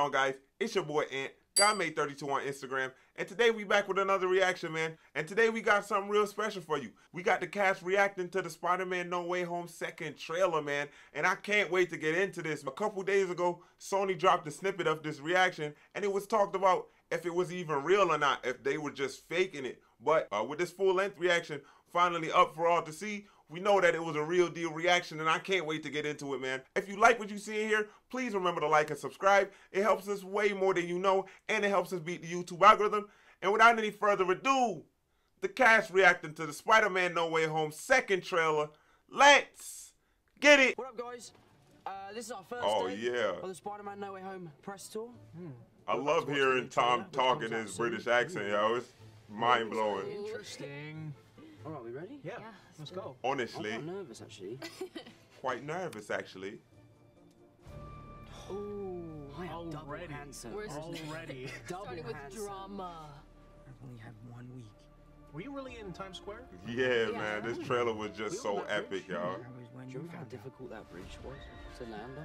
on, guys? It's your boy Ant, GuyMade32 on Instagram, and today we back with another reaction, man. And today we got something real special for you. We got the cast reacting to the Spider-Man No Way Home second trailer, man, and I can't wait to get into this. A couple days ago, Sony dropped a snippet of this reaction, and it was talked about if it was even real or not, if they were just faking it. But with this full-length reaction finally up for all to see, we know that it was a real deal reaction, and I can't wait to get into it, man. If you like what you see here, please remember to like and subscribe. It helps us way more than you know, and it helps us beat the YouTube algorithm. And without any further ado, the cast reacting to the Spider-Man No Way Home second trailer. Let's get it. What up, guys? This is our first day of the Spider-Man No Way Home press tour. I love hearing Tom talk in his British accent, yo. It's mind-blowing. Interesting. All right, we ready? Yeah. Let's go. Honestly, I'm quite nervous, actually. Oh, I am already handsome. Already. Starting with drama. I only had 1 week. Were you really in Times Square? Yeah, man. This trailer was just so epic, y'all. Do you know how difficult that bridge was to land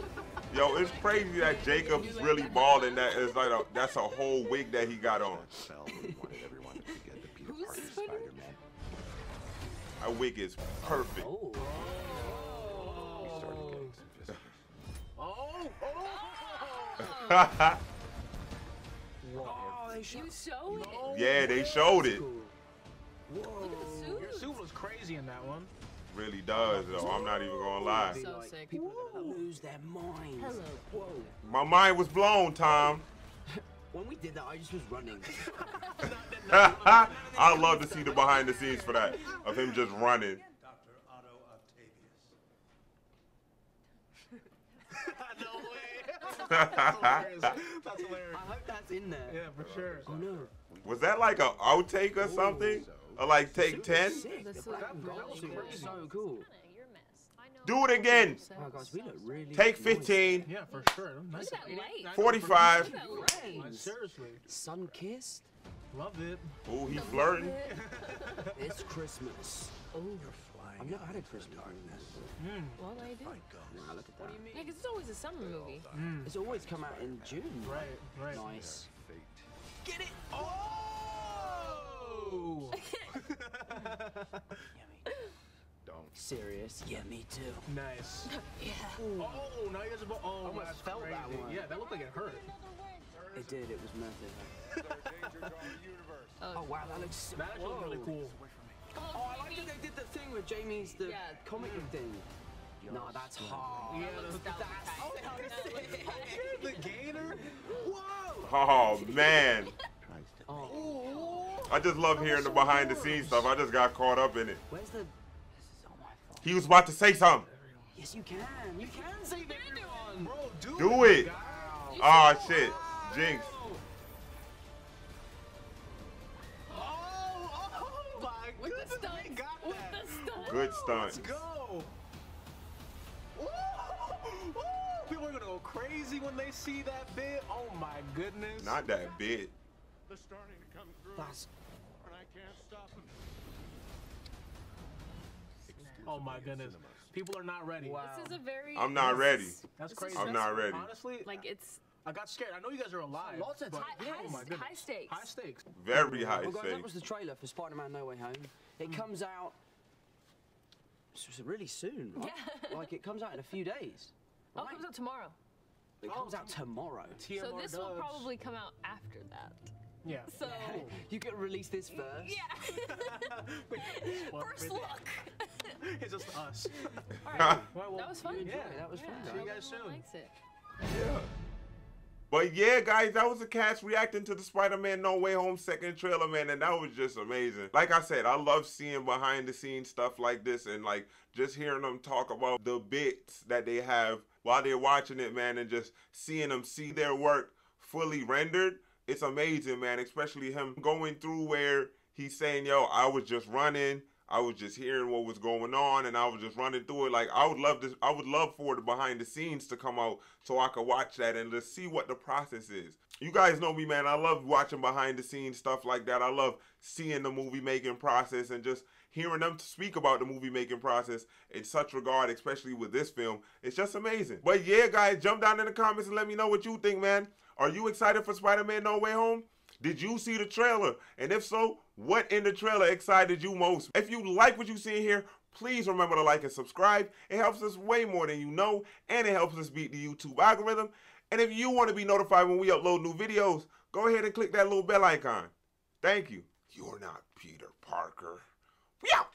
on? Yo, it's crazy that Jacob's really bald, and that is like that's a whole wig that he got on. Our wig is perfect. Oh. We started getting some visitors. They showed it. Whoa. Your suit was crazy in that one. Really does, though. I'm not even gonna lie. So sick. People are gonna lose their minds. Hello. Whoa. My mind was blown, Tom. When we did that, I just was running. I love to see the behind the scenes for that, of him just running. Dr. Otto Octavius. No way. That's hilarious. That's hilarious. I hope that's in there. Yeah, for sure. Oh, no. Was that like an outtake or something? Or like take 10? So cool. Do it again. Oh, gosh, we look really take 15. Yeah, for sure. Nice. 45. Seriously. Sun kissed. Love it. Oh, he's flirting. It's Christmas. Oh, you're flying. I've never had a Christmas darkness. Well, I do. Nah, look at that. What do you mean? Yeah, because it's always a summer movie. It's always come out in June. Right. Nice. Get it. Oh! Serious? Yeah, me too. Nice. Yeah. Ooh. Oh, now you guys are both. Oh, I almost felt that one. Yeah, that looked like it hurt. It did. It was massive. Oh wow, that looks so really cool. Oh, I like that they did the thing with Jamie's comic thing. No, that's hard. Yeah, the gator. Whoa. Oh man. Oh. I just love hearing the behind the scenes stuff. I just got caught up in it. Where's the? He was about to say something. Yes, you can. You can say that. Bro, do it. Ah, oh, shit. Jinx. Oh my goodness. With the stunt. Got that. With the stunt. Good stunt. Let's go. Ooh, ooh. People are going to go crazy when they see that bit. Oh, my goodness. Not that bit. They're starting to come through. And I can't stop them. Oh my goodness, people are not ready. Wow. This is a very I'm not ready. That's crazy. I'm not ready. Honestly, like it's. I got scared. I know you guys are alive. Lots of high stakes. High stakes. Very high stakes. Well, guys, that was the trailer for Spider-Man No Way Home. It comes out really soon. Right? Yeah. Like it comes out in a few days. Right? Oh, it comes out tomorrow. It comes out tomorrow. TMR so this will probably come out after that. Yeah. So you can release this first. Yeah. First look. It's just us. All right. Well, that was fun. Yeah, that was fun. See you guys soon. Likes it. Yeah. But yeah, guys, that was the cast reacting to the Spider-Man No Way Home second trailer, man, and that was just amazing. Like I said, I love seeing behind-the-scenes stuff like this and, like, just hearing them talk about the bits that they have while they're watching it, man, and just seeing them see their work fully rendered. It's amazing, man, especially him going through where he's saying, yo, I was just running. I was just hearing what was going on, and I was just running through it. Like, I would love this. I would love for the behind the scenes to come out so I could watch that and just see what the process is. You guys know me, man. I love watching behind the scenes stuff like that. I love seeing the movie making process and just hearing them speak about the movie making process in such regard, especially with this film. It's just amazing. But yeah, guys, jump down in the comments and let me know what you think, man. Are you excited for Spider-Man No Way Home? Did you see the trailer? And if so, what in the trailer excited you most? If you like what you see here, please remember to like and subscribe. It helps us way more than you know, and it helps us beat the YouTube algorithm. And if you want to be notified when we upload new videos, go ahead and click that little bell icon. Thank you. You're not Peter Parker. We out.